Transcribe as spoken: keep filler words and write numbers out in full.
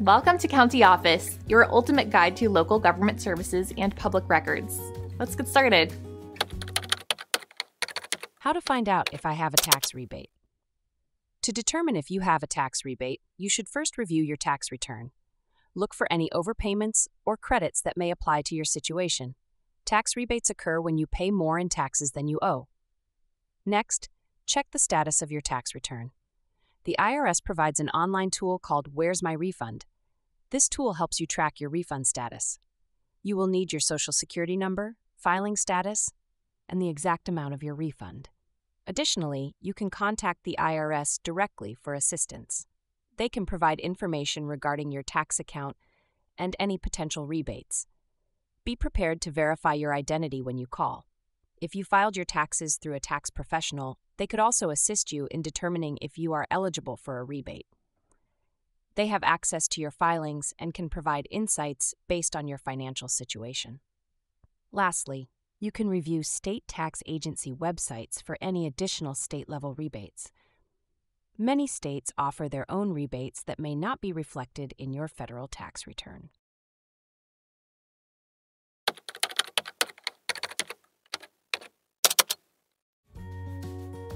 Welcome to County Office, your ultimate guide to local government services and public records. Let's get started. How to find out if I have a tax rebate. To determine if you have a tax rebate, you should first review your tax return. Look for any overpayments or credits that may apply to your situation. Tax rebates occur when you pay more in taxes than you owe. Next, check the status of your tax return. The I R S provides an online tool called Where's My Refund. This tool helps you track your refund status. You will need your Social Security number, filing status, and the exact amount of your refund. Additionally, you can contact the I R S directly for assistance. They can provide information regarding your tax account and any potential rebates. Be prepared to verify your identity when you call. If you filed your taxes through a tax professional, they could also assist you in determining if you are eligible for a rebate. They have access to your filings and can provide insights based on your financial situation. Lastly, you can review state tax agency websites for any additional state-level rebates. Many states offer their own rebates that may not be reflected in your federal tax return.